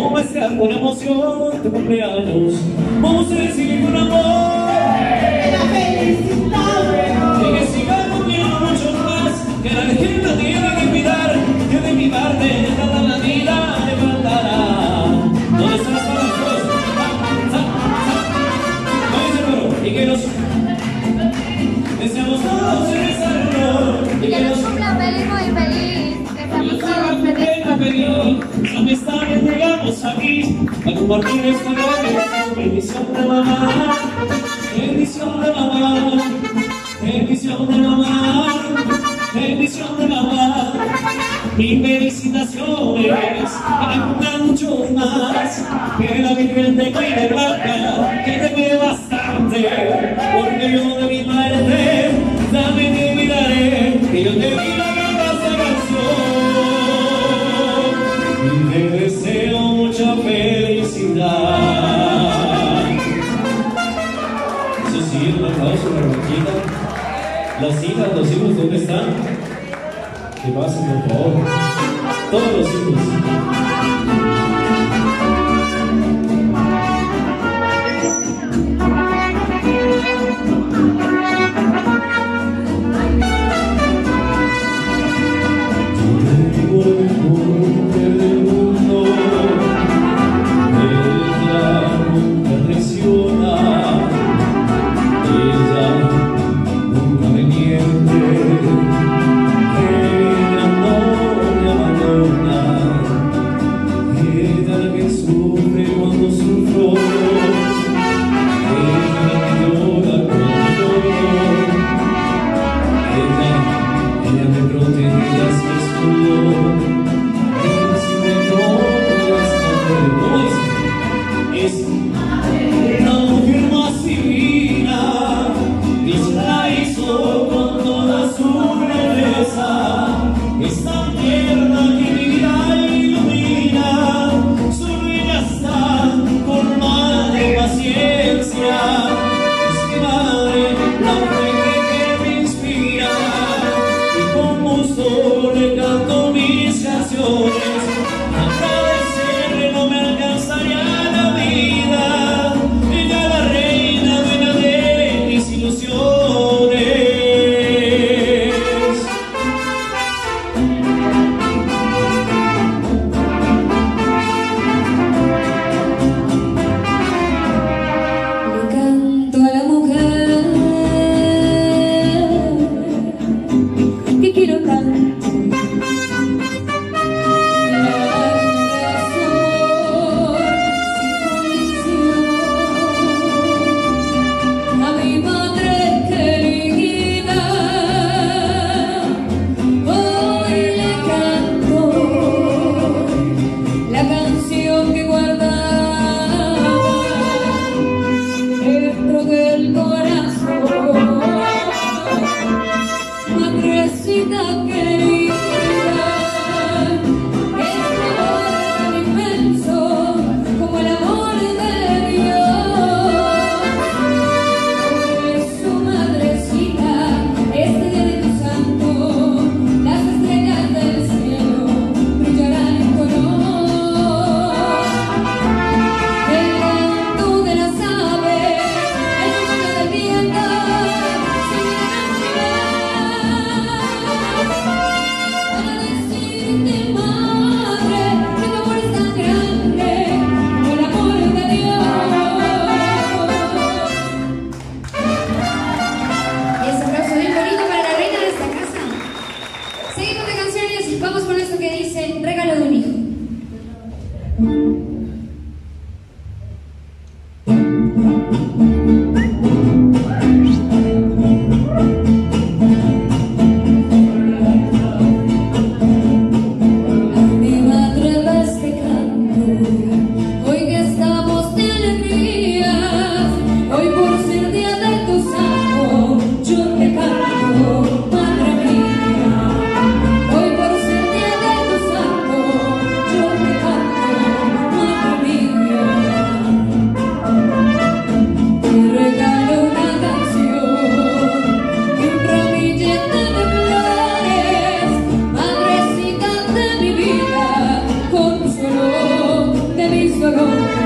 Vamos mezclar con emoción tu cumpleaños. Vamos a recibir con amor la felicidad. Y que siga cumpliendo mucho más, que la gente no tiene que olvidar. Yo de mi parte toda la vida levantará. No están las manos. No, y que nos deseamos todos en esa reunión. Y que nos cumpla feliz, muy feliz. Que seamos todos felices. Amistades llegamos aquí a compartir esta noche. Bendición de mamá, bendición de mamá, bendición de mamá, bendición de mamá. Mi felicitaciones para contar mucho más. Que la Virgen te cuide, vaca, que te cuide bastante. Porque yo de mi madre también te miraré, que yo te miraré. Te deseo mucha felicidad. Eso sí, un aplauso para Marquita. Las hijas, los hijos, ¿dónde están? Que pasen, por favor. Todos los hijos. El siguiente, eso, baila, baila.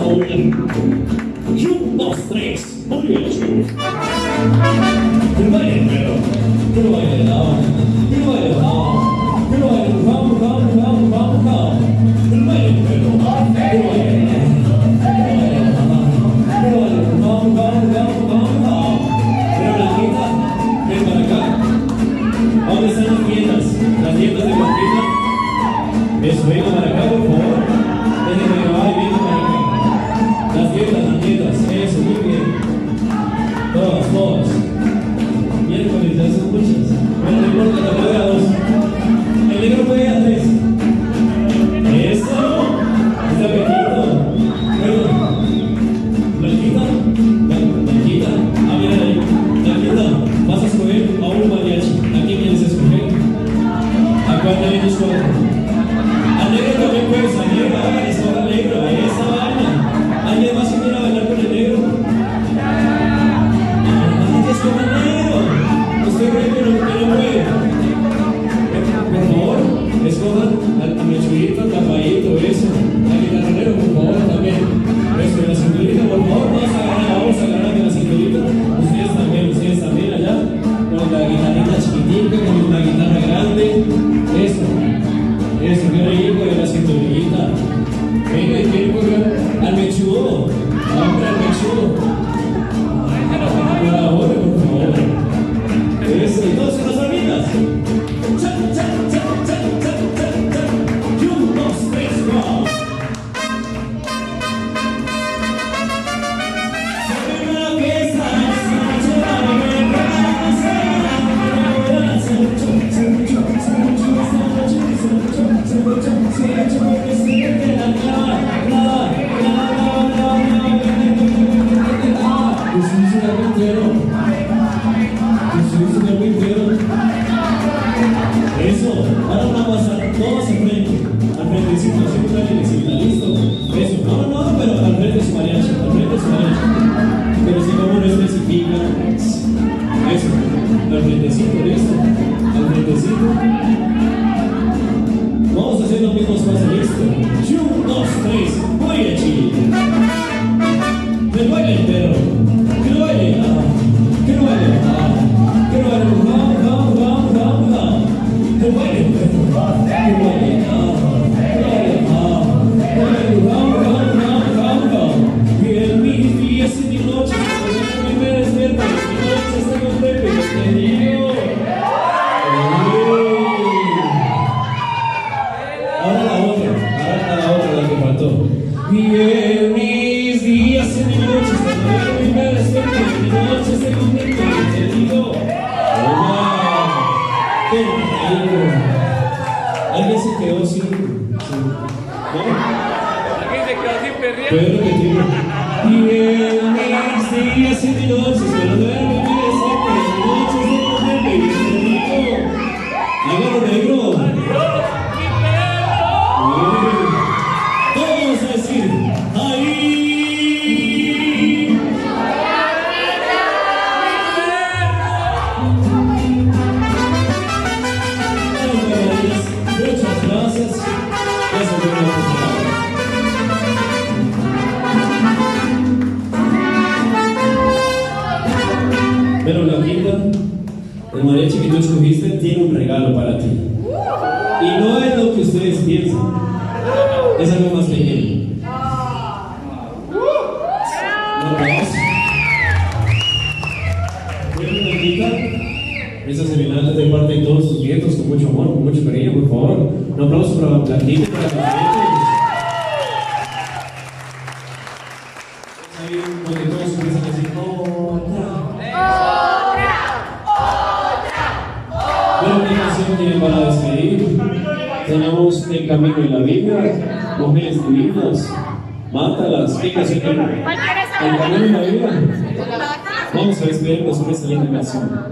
a un mercado. Y un, dos, tres, muy bien, chicos. Que bailen, pero. Que lo bailen ahora. Que lo bailen ahora. Que lo bailen. Vamos, vamos, vamos, vamos, vamos. Que lo bailen, pero. Que lo bailen. Que lo bailen. Vamos, vamos, vamos, vamos, vamos. Pero Blanquita, ven para acá. ¿Dónde están las tiendas? Las tiendas de Blanquita. Eso, venga para acá, por favor. Déjenme grabar y venga para acá. Las dietas, eso, muy bien. Todas, todas. Miércoles, ya son muchas. Bueno, no importa, la puede a dos. El negro puede a tres. Eso, está pequeñito. Bueno, Blanquita, Blanquita, ah, mira ahí. Blanquita, vas a escoger a un mariachi. ¿A quién quieres escoger? ¿A cuál de ellos cuatro? Al negro también puedes salir, va, eso, al negro, esa vaina. ¿Alguien más quiere bailar con el negro? ¡Ay, es con el negro! Usted cree que no puede. Por favor, escojan a Mechurita, a Tapayito, eso. Al guitarrero, por favor, también. Eso, la cinturita, por favor, vamos a ganar con la cinturita. Ustedes también allá. Con la guitarrita chiquitita, con la guitarra grande. Eso, eso, qué rico de la cinturita. Venga, quiero coger al mechudo. Vamos al mechudo. Colabore, por favor. Eso, y todos con las amigas. Chan, chan, chan, chan, chan, chan, chan. Y un, dos, tres, vamos. La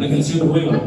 canción nueva.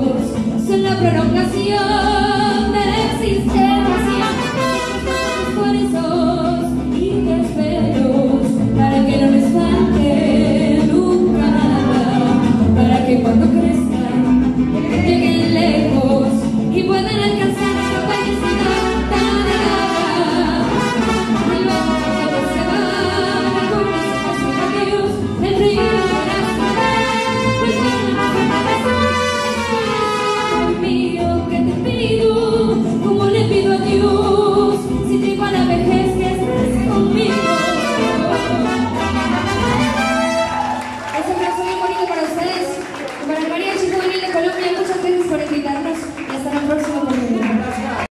Dios son la prolongación.